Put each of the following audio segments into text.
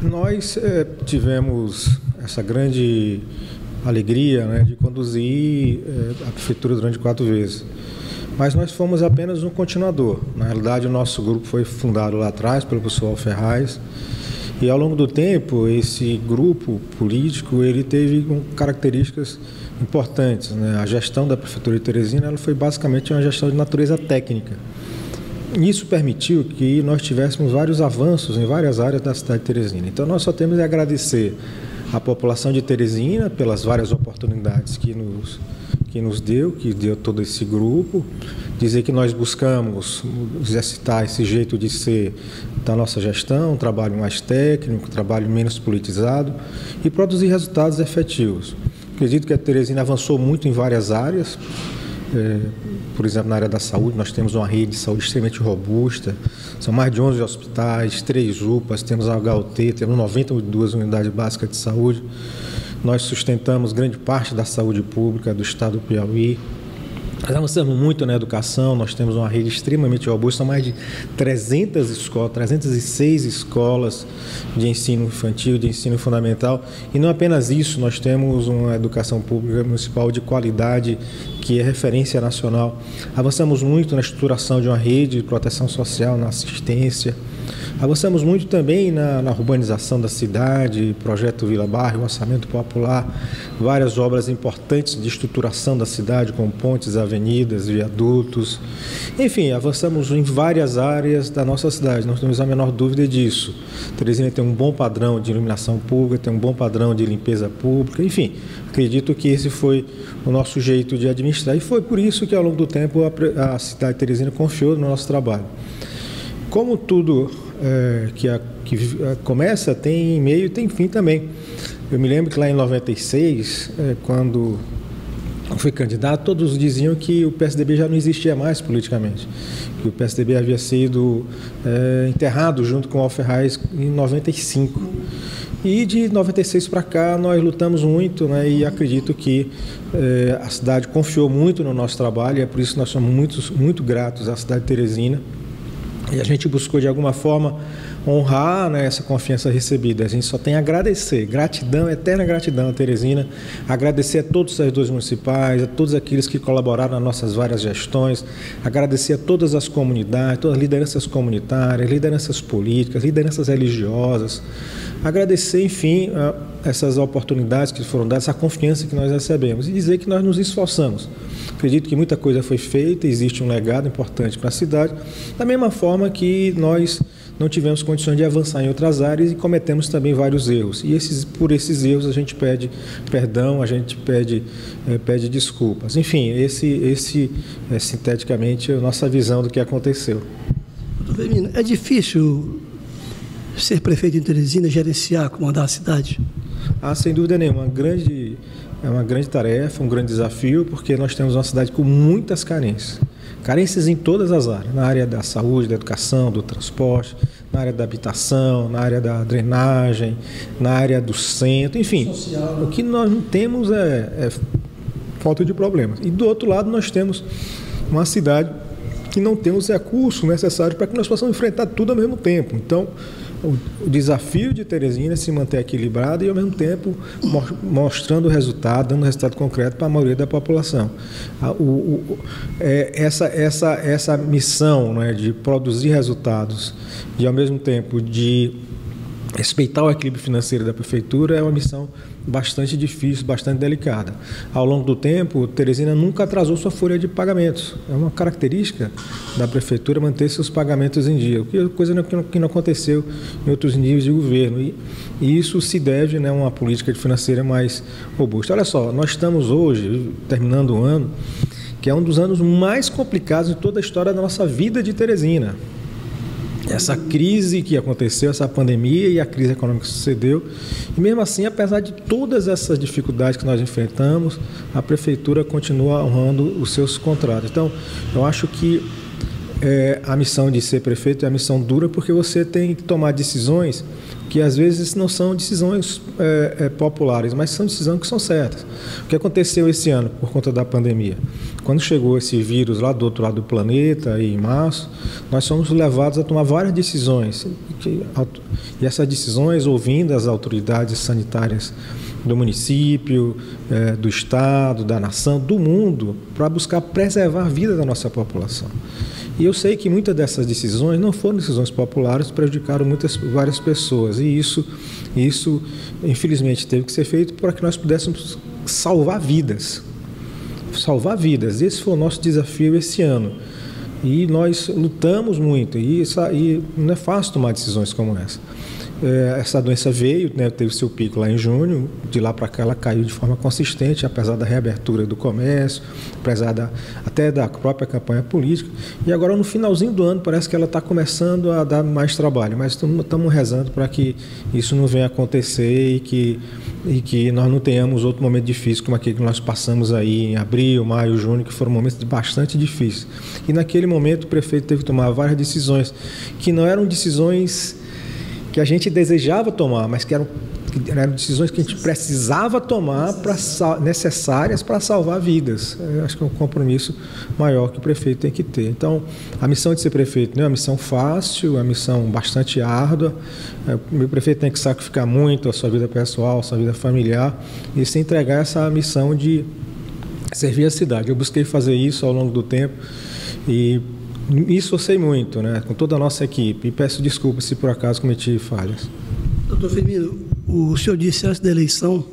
Nós tivemos essa grande alegria, né, de conduzir a prefeitura durante 4 vezes. Mas nós fomos apenas um continuador. Na realidade, o nosso grupo foi fundado lá atrás pelo professor Alferraz. E, ao longo do tempo, esse grupo político ele teve características importantes, né? A gestão da prefeitura de Teresina ela foi basicamente uma gestão de natureza técnica. Isso permitiu que nós tivéssemos vários avanços em várias áreas da cidade de Teresina. Então, nós só temos a agradecer à população de Teresina pelas várias oportunidades que deu todo esse grupo, dizer que nós buscamos exercitar esse jeito de ser da nossa gestão, um trabalho mais técnico, um trabalho menos politizado e produzir resultados efetivos. Acredito que a Teresina avançou muito em várias áreas, por exemplo, na área da saúde, nós temos uma rede de saúde extremamente robusta, são mais de 11 hospitais, 3 UPAs, temos a HUT, temos 92 unidades básicas de saúde. Nós sustentamos grande parte da saúde pública do estado do Piauí. Nós avançamos muito na educação, nós temos uma rede extremamente robusta, são mais de 300 escolas, 306 escolas de ensino infantil, de ensino fundamental. E não apenas isso, nós temos uma educação pública municipal de qualidade, que é referência nacional. Avançamos muito na estruturação de uma rede de proteção social, na assistência. Avançamos muito também na urbanização da cidade, projeto Vila Barra, orçamento popular, várias obras importantes de estruturação da cidade, como pontes, avenidas, viadutos. Enfim, avançamos em várias áreas da nossa cidade, não temos a menor dúvida disso. Teresina tem um bom padrão de iluminação pública, tem um bom padrão de limpeza pública, enfim, acredito que esse foi o nosso jeito de administrar e foi por isso que ao longo do tempo a cidade de Teresina confiou no nosso trabalho. Como tudo que começa, tem meio e tem fim também. Eu me lembro que lá em 96, quando eu fui candidato, todos diziam que o PSDB já não existia mais politicamente, que o PSDB havia sido enterrado junto com o Alferraz em 95. E de 96 para cá nós lutamos muito, né, e acredito que a cidade confiou muito no nosso trabalho e é por isso que nós somos muito gratos à cidade de Teresina. E a gente buscou, de alguma forma, honrar, né, essa confiança recebida. A gente só tem a agradecer, gratidão, eterna gratidão a Teresina, agradecer a todos os servidores municipais, a todos aqueles que colaboraram nas nossas várias gestões, agradecer a todas as comunidades, todas as lideranças comunitárias, lideranças políticas, lideranças religiosas, agradecer, enfim, essas oportunidades que foram dadas, essa confiança que nós recebemos e dizer que nós nos esforçamos. Acredito que muita coisa foi feita, existe um legado importante para a cidade, da mesma forma que nós não tivemos condições de avançar em outras áreas e cometemos também vários erros. E por esses erros a gente pede perdão, a gente pede desculpas. Enfim, esse sinteticamente é a nossa visão do que aconteceu. É difícil ser prefeito em Teresina, gerenciar, comandar a cidade? Ah, sem dúvida nenhuma, é uma grande tarefa, um grande desafio, porque nós temos uma cidade com muitas carências. Carências em todas as áreas, na área da saúde, da educação, do transporte, na área da habitação, na área da drenagem, na área do centro, enfim. Social. O que nós não temos é falta de problemas. E do outro lado nós temos uma cidade que não tem os recursos necessários para que nós possamos enfrentar tudo ao mesmo tempo. Então, o desafio de Teresina é se manter equilibrada e, ao mesmo tempo, mostrando o resultado, dando resultado concreto para a maioria da população. Essa missão, né, de produzir resultados e, ao mesmo tempo, de respeitar o equilíbrio financeiro da prefeitura é uma missão bastante difícil, bastante delicada. Ao longo do tempo, Teresina nunca atrasou sua folha de pagamentos. É uma característica da prefeitura manter seus pagamentos em dia, coisa que não aconteceu em outros níveis de governo. E isso se deve, né, a uma política financeira mais robusta. Olha só, nós estamos hoje, terminando o ano, que é um dos anos mais complicados de toda a história da nossa vida de Teresina. Essa crise que aconteceu, essa pandemia e a crise econômica que sucedeu. E mesmo assim, apesar de todas essas dificuldades que nós enfrentamos, a prefeitura continua honrando os seus contratos. Então, eu acho que a missão de ser prefeito é a missão dura, porque você tem que tomar decisões que às vezes não são decisões populares, mas são decisões que são certas. O que aconteceu esse ano por conta da pandemia? Quando chegou esse vírus lá do outro lado do planeta, em março, nós somos levados a tomar várias decisões. E essas decisões, ouvindo as autoridades sanitárias do município, do estado, da nação, do mundo, para buscar preservar a vida da nossa população. E eu sei que muitas dessas decisões não foram decisões populares, prejudicaram várias pessoas. E isso, infelizmente, teve que ser feito para que nós pudéssemos salvar vidas. Salvar vidas. Esse foi o nosso desafio esse ano. E nós lutamos muito. E não é fácil tomar decisões como essa. Essa doença veio, né, teve seu pico lá em junho, de lá para cá ela caiu de forma consistente, apesar da reabertura do comércio, apesar até da própria campanha política. E agora no finalzinho do ano parece que ela está começando a dar mais trabalho, mas estamos rezando para que isso não venha acontecer e que nós não tenhamos outro momento difícil como aquele que nós passamos aí em abril, maio, junho, que foram momentos bastante difíceis. E naquele momento o prefeito teve que tomar várias decisões, que não eram decisões que a gente desejava tomar, mas que eram decisões que a gente precisava tomar, necessárias para salvar vidas. Eu acho que é um compromisso maior que o prefeito tem que ter. Então, a missão de ser prefeito não é uma missão fácil, é uma missão bastante árdua. O prefeito tem que sacrificar muito a sua vida pessoal, a sua vida familiar, e se entregar a essa missão de servir a cidade. Eu busquei fazer isso ao longo do tempo e isso eu sei muito, né, com toda a nossa equipe, e peço desculpas se por acaso cometi falhas. Doutor Firmino, o senhor disse antes da eleição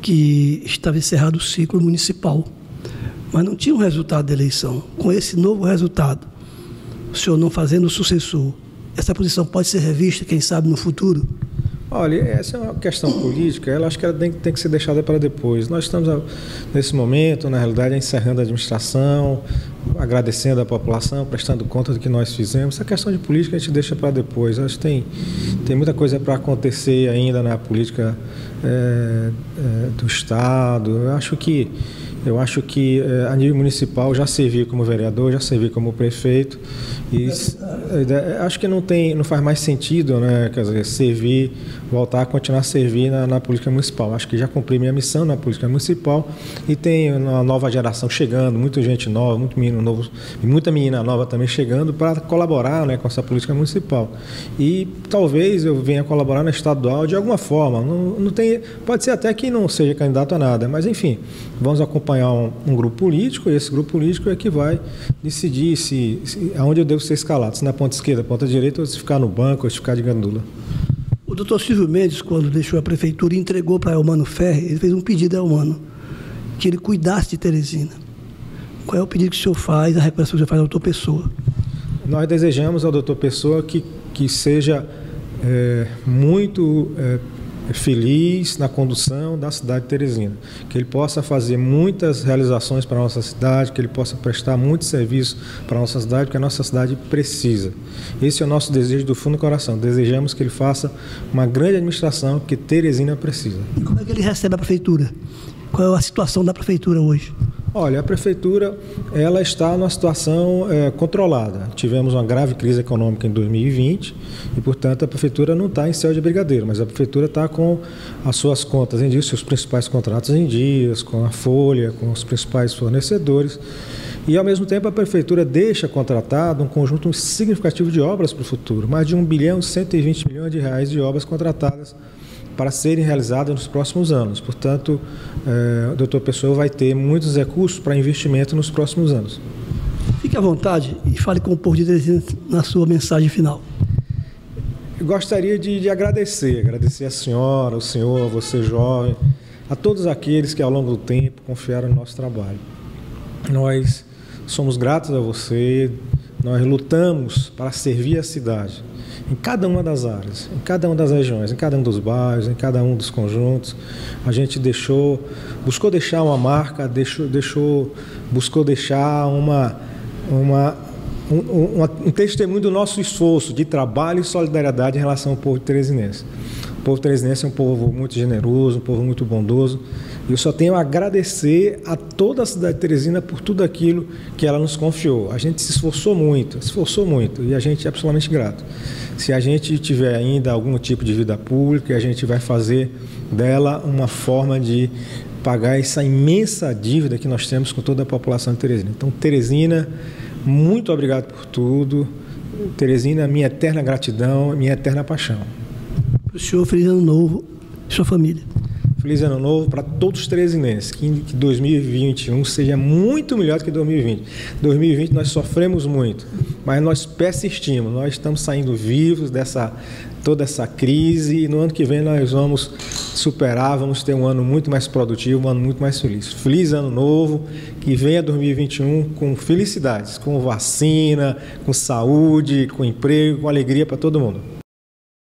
que estava encerrado o ciclo municipal, mas não tinha um resultado da eleição. Com esse novo resultado, o senhor não fazendo o sucessor, essa posição pode ser revista, quem sabe, no futuro? Olha, essa é uma questão política, ela acho que ela tem que ser deixada para depois. Nós estamos, nesse momento, na realidade, encerrando a administração, agradecendo a população, prestando conta do que nós fizemos. Essa questão de política a gente deixa para depois. Acho que tem muita coisa para acontecer ainda na política do Estado. Eu acho que a nível municipal já servi como vereador, já servi como prefeito e acho que não faz mais sentido, né, quer dizer, servir, voltar a continuar a servir na política municipal. Acho que já cumpri minha missão na política municipal e tem uma nova geração chegando, muita gente nova, muito menino novo e muita menina nova também chegando para colaborar, né, com essa política municipal. E talvez eu venha colaborar na estadual de alguma forma. Não tem, pode ser até que não seja candidato a nada, mas enfim, vamos acompanhar um grupo político, e esse grupo político é que vai decidir se aonde eu devo ser escalado, se na ponta esquerda, ponta direita, ou se ficar no banco, ou se ficar de gandula. O doutor Silvio Mendes, quando deixou a prefeitura e entregou para Elmano Ferre, ele fez um pedido a Elmano, que ele cuidasse de Teresina. Qual é o pedido que o senhor faz, a recuperação que o senhor faz ao doutor Pessoa? Nós desejamos ao doutor Pessoa que seja muito feliz na condução da cidade de Teresina, que ele possa fazer muitas realizações para a nossa cidade, que ele possa prestar muito serviço para a nossa cidade, porque a nossa cidade precisa. Esse é o nosso desejo do fundo do coração. Desejamos que ele faça uma grande administração que Teresina precisa. E como é que ele recebe a prefeitura? Qual é a situação da prefeitura hoje? Olha, a prefeitura ela está numa situação controlada. Tivemos uma grave crise econômica em 2020 e, portanto, a prefeitura não está em céu de brigadeiro, mas a prefeitura está com as suas contas em dia, os seus principais contratos em dias, com a folha, com os principais fornecedores. E, ao mesmo tempo, a prefeitura deixa contratado um conjunto significativo de obras para o futuro, mais de 1.120 bilhões de reais de obras contratadas para serem realizadas nos próximos anos. Portanto, o doutor Pessoa vai ter muitos recursos para investimento nos próximos anos. Fique à vontade e fale com o povo de Teresina na sua mensagem final. Eu gostaria de agradecer a senhora, o senhor, a você jovem, a todos aqueles que ao longo do tempo confiaram no nosso trabalho. Nós somos gratos a você, nós lutamos para servir a cidade, em cada uma das áreas, em cada uma das regiões, em cada um dos bairros, em cada um dos conjuntos. A gente buscou deixar uma marca, buscou deixar um testemunho do nosso esforço de trabalho e solidariedade em relação ao povo teresinense. O povo teresinense é um povo muito generoso, um povo muito bondoso. E eu só tenho a agradecer a toda a cidade de Teresina por tudo aquilo que ela nos confiou. A gente se esforçou muito, e a gente é absolutamente grato. Se a gente tiver ainda algum tipo de vida pública, a gente vai fazer dela uma forma de pagar essa imensa dívida que nós temos com toda a população de Teresina. Então, Teresina, muito obrigado por tudo. Teresina, minha eterna gratidão, minha eterna paixão. Para o senhor, feliz ano novo e sua família. Feliz ano novo para todos os teresinenses. Que 2021 seja muito melhor do que 2020. 2020 nós sofremos muito, mas nós persistimos. Nós estamos saindo vivos dessa toda essa crise, e no ano que vem nós vamos superar, vamos ter um ano muito mais produtivo, um ano muito mais feliz. Feliz ano novo, que venha 2021 com felicidades, com vacina, com saúde, com emprego, com alegria para todo mundo.